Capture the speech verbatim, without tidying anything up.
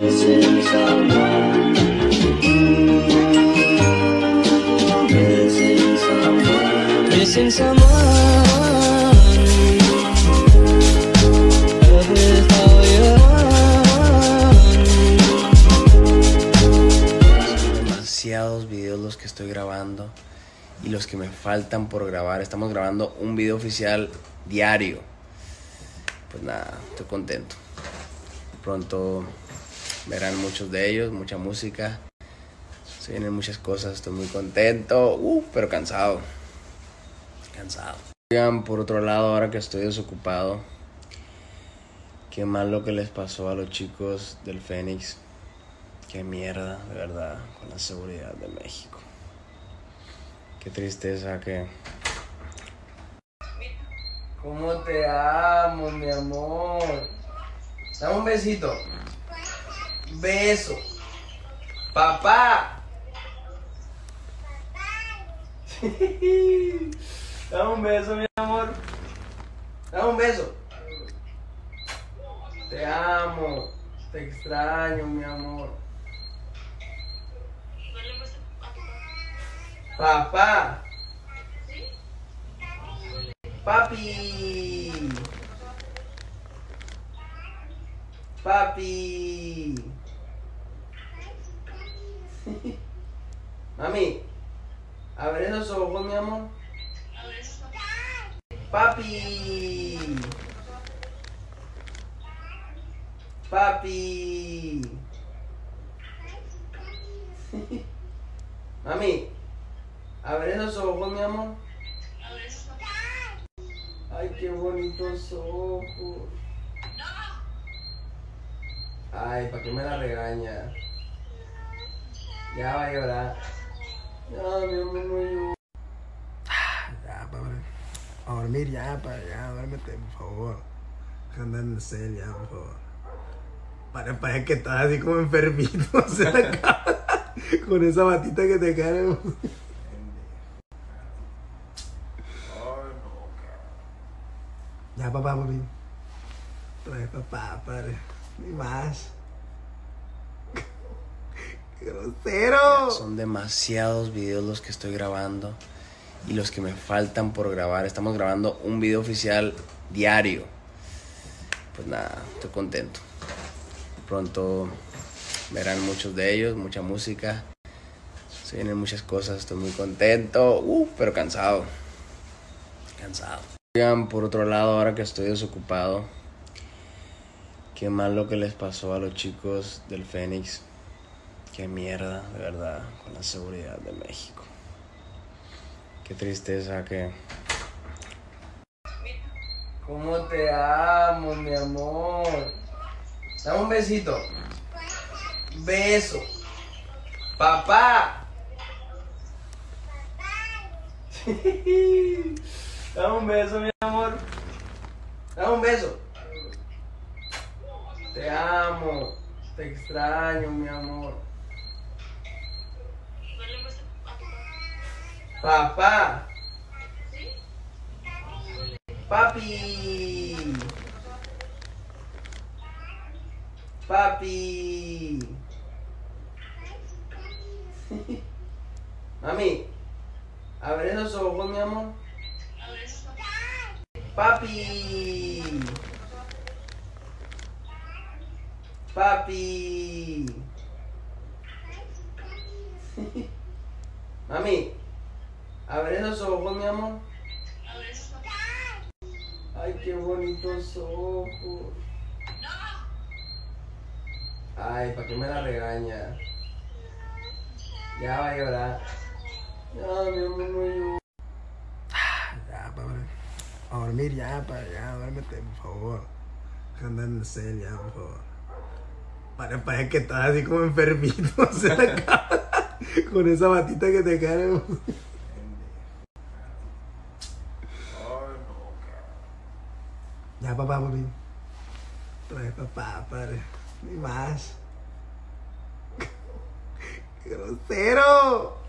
Missing someone, love is all you want. Demasiados videos los que estoy grabando y los que me faltan por grabar. Estamos grabando un video oficial diario. Pues nada, estoy contento. Pronto verán muchos de ellos, mucha música. Se vienen muchas cosas, estoy muy contento, uh, pero cansado. Cansado. Oigan, por otro lado, ahora que estoy desocupado, qué mal lo que les pasó a los chicos del Fénix. Qué mierda, de verdad, con la seguridad de México. Qué tristeza que... ¿Cómo te amo, mi amor? Dame un besito. Beso. Papá. Dame un beso, mi amor. Dame un beso. Te amo. Te extraño, mi amor. Papá. Papi. Papi. Mami, abre esos ojos, mi amor. Papi. Papi. Mami, abre esos ojos, mi amor. Ay, qué bonitos ojos. Ay, ¿para qué me la regaña? Ya va a llorar. Ya, mi amor, no llora. Ya, papá. A dormir ya, papá. Ya, duérmete, por favor. Anda en el cel, ya, por favor. Para, para que estás así como enfermito. Se la cara. Con esa batita que te cae. Ay, no, cara. Ya, papá, papi. Trae papá, padre. Ni más. ¡Qué grosero! Son demasiados videos los que estoy grabando y los que me faltan por grabar. Estamos grabando un video oficial diario. Pues nada, estoy contento. Pronto verán muchos de ellos, mucha música. Se vienen muchas cosas, estoy muy contento, uh, pero cansado. Cansado. Oigan, por otro lado, ahora que estoy desocupado, qué mal lo que les pasó a los chicos del Fénix. Qué mierda, de verdad, con la seguridad de México. Qué tristeza que... ¿Cómo te amo, mi amor? Dame un besito. Beso. Papá. Dame un beso, mi amor. Dame un beso. Te amo, te extraño, mi amor. Papá. Papi. Papi. Mami, abre esos ojos, mi amor. Papi. Papi. Mami, abre esos ojos, mi amor. Ay, qué bonitos ojos. Ay, ¿para qué me la regaña? Ya va a llorar. Ya, mi amor, no llora. Ya, papá. A dormir ya, papá. Ya, duérmete, por favor. Anda en el cel, ya, por favor. Para, para que estás así como enfermito. Se la cara. Con esa batita que te cae. Ay, no, cara. Ya, papá, papi. Trae papá, padre. Ni más. ¡Qué grosero!